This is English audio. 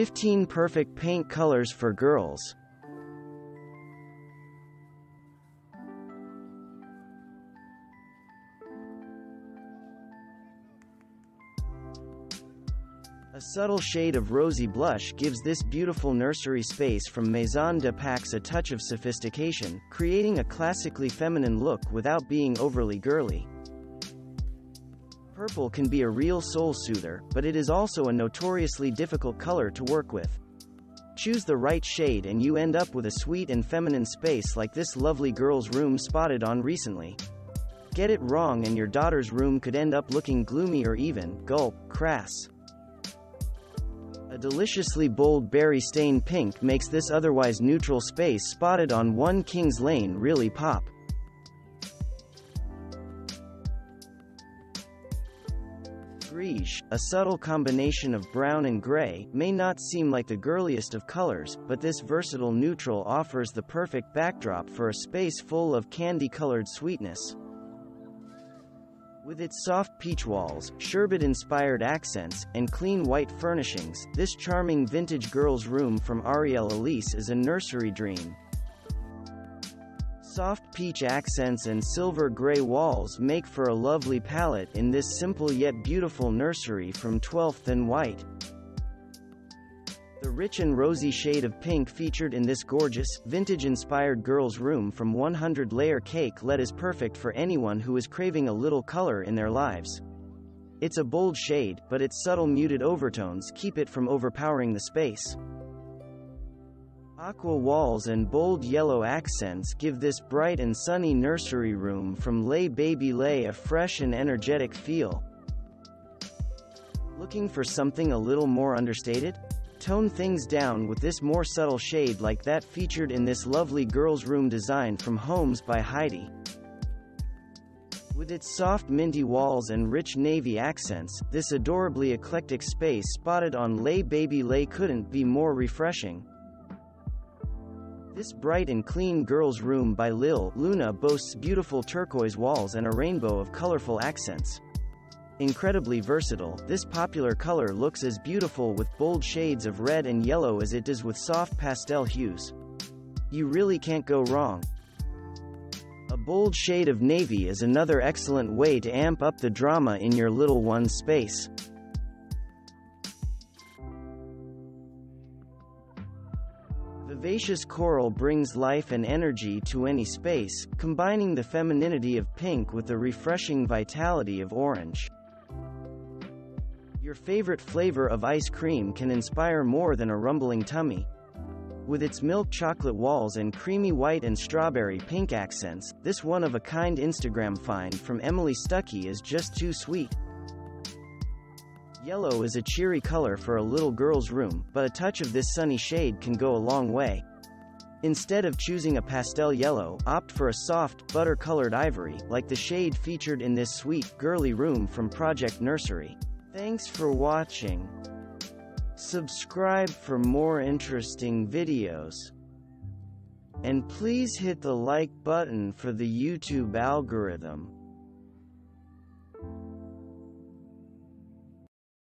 15 perfect paint colors for girls. A subtle shade of rosy blush gives this beautiful nursery space from Maison de Pax a touch of sophistication, creating a classically feminine look without being overly girly. Purple can be a real soul soother, but it is also a notoriously difficult color to work with. Choose the right shade and you end up with a sweet and feminine space like this lovely girl's room spotted on recently. Get it wrong and your daughter's room could end up looking gloomy or even, gulp, crass. A deliciously bold berry-stained pink makes this otherwise neutral space spotted on One Kings Lane really pop. Grige, a subtle combination of brown and gray, may not seem like the girliest of colors, but this versatile neutral offers the perfect backdrop for a space full of candy-colored sweetness. With its soft peach walls, sherbet-inspired accents, and clean white furnishings, this charming vintage girl's room from Arielle Elise is a nursery dream. Soft peach accents and silver gray walls make for a lovely palette in this simple yet beautiful nursery from 12th and White. The rich and rosy shade of pink featured in this gorgeous, vintage-inspired girl's room from 100 Layer Cake is perfect for anyone who is craving a little color in their lives. It's a bold shade, but its subtle muted overtones keep it from overpowering the space. Aqua walls and bold yellow accents give this bright and sunny nursery room from Lay Baby Lay a fresh and energetic feel. Looking for something a little more understated? Tone things down with this more subtle shade like that featured in this lovely girl's room design from Homes by Heidi. With its soft minty walls and rich navy accents, this adorably eclectic space spotted on Lay Baby Lay couldn't be more refreshing. This bright and clean girl's room by Lil' Luna boasts beautiful turquoise walls and a rainbow of colorful accents. Incredibly versatile, this popular color looks as beautiful with bold shades of red and yellow as it does with soft pastel hues. You really can't go wrong. A bold shade of navy is another excellent way to amp up the drama in your little one's space. Vivacious coral brings life and energy to any space, combining the femininity of pink with the refreshing vitality of orange. Your favorite flavor of ice cream can inspire more than a rumbling tummy. With its milk chocolate walls and creamy white and strawberry pink accents, this one-of-a-kind Instagram find from Emily Stuckey is just too sweet. Yellow is a cheery color for a little girl's room, but a touch of this sunny shade can go a long way. Instead of choosing a pastel yellow, opt for a soft, butter-colored ivory, like the shade featured in this sweet, girly room from Project Nursery. Thanks for watching. Subscribe for more interesting videos. And please hit the like button for the YouTube algorithm.